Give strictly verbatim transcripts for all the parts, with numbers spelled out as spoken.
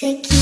Terima kasih.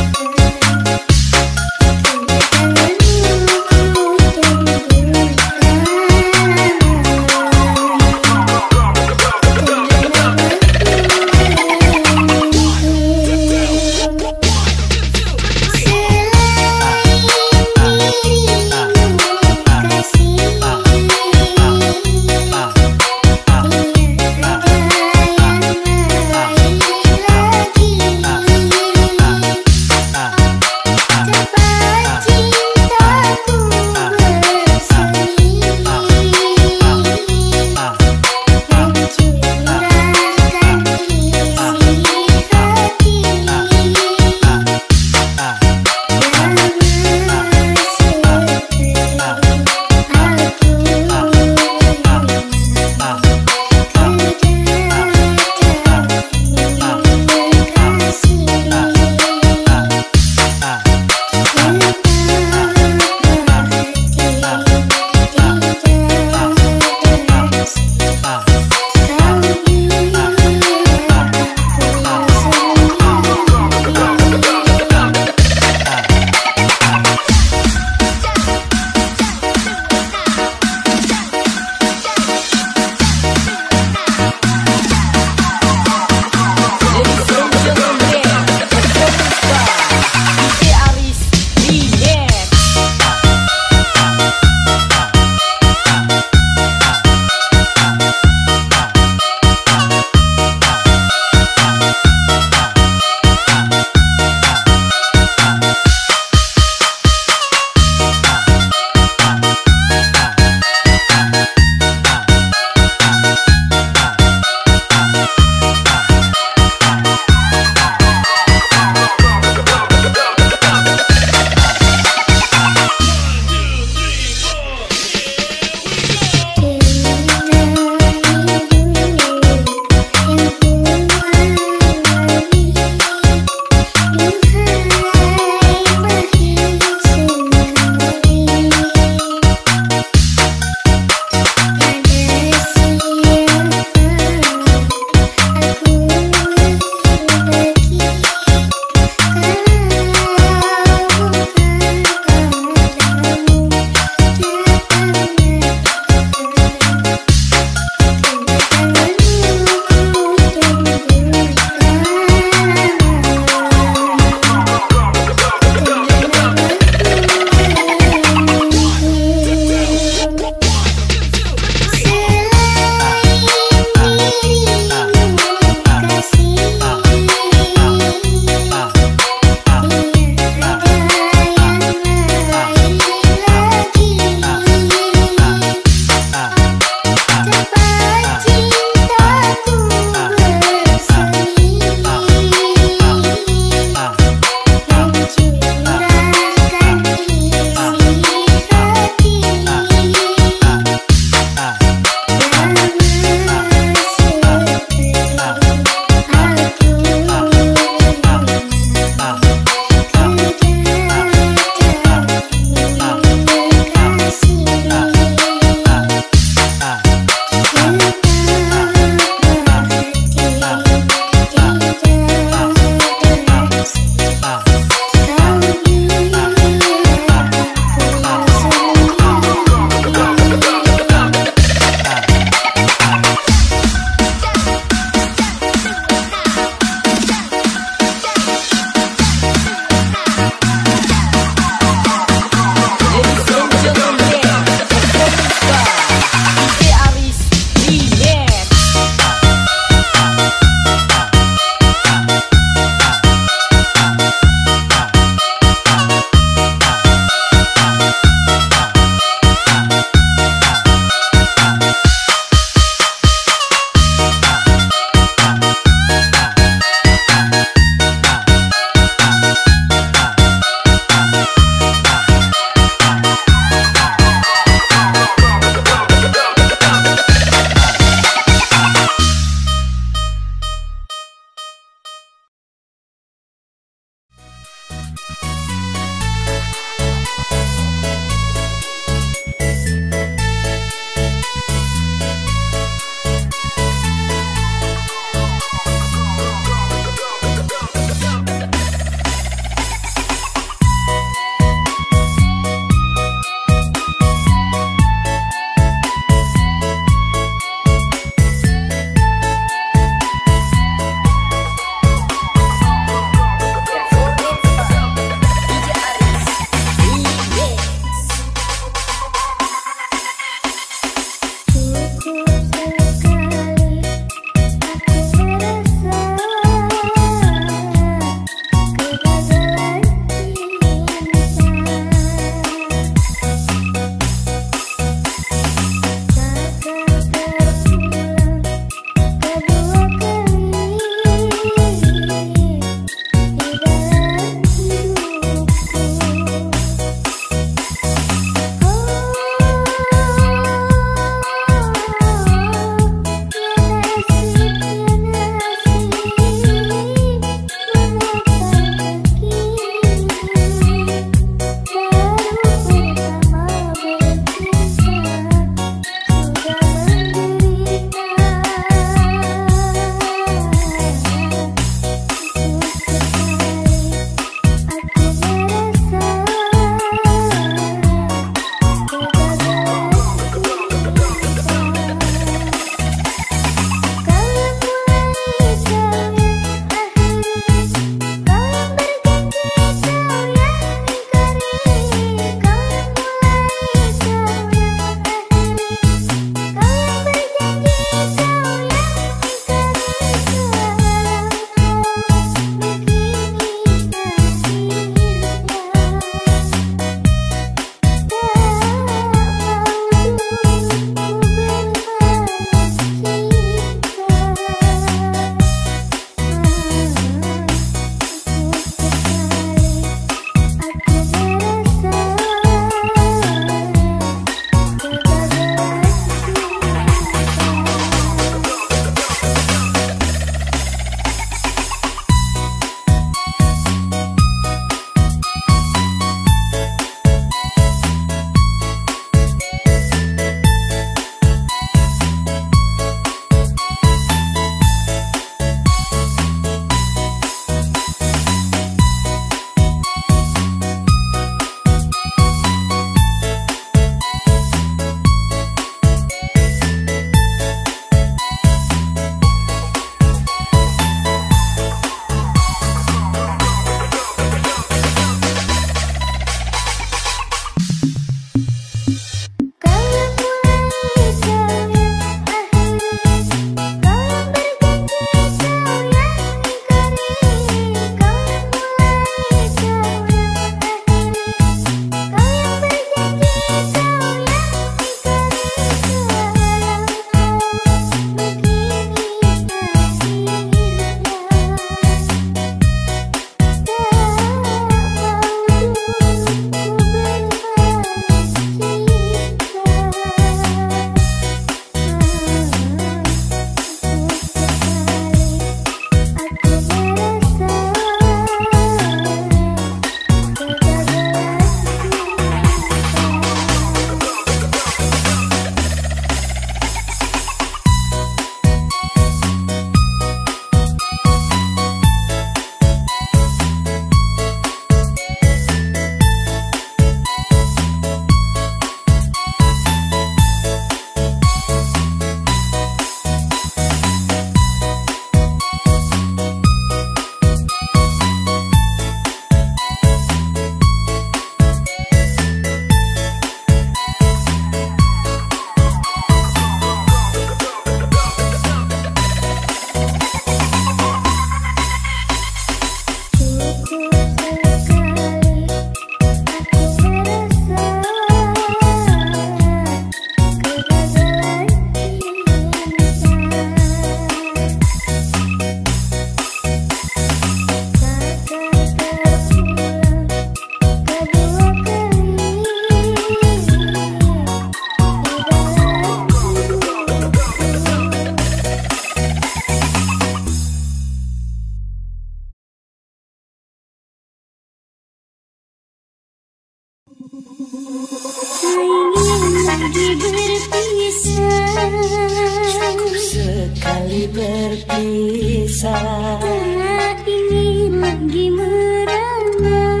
Cukup sekali berpisah, tak ingin lagi merana.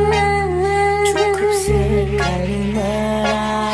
Cukup sekali merana.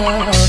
oh, oh.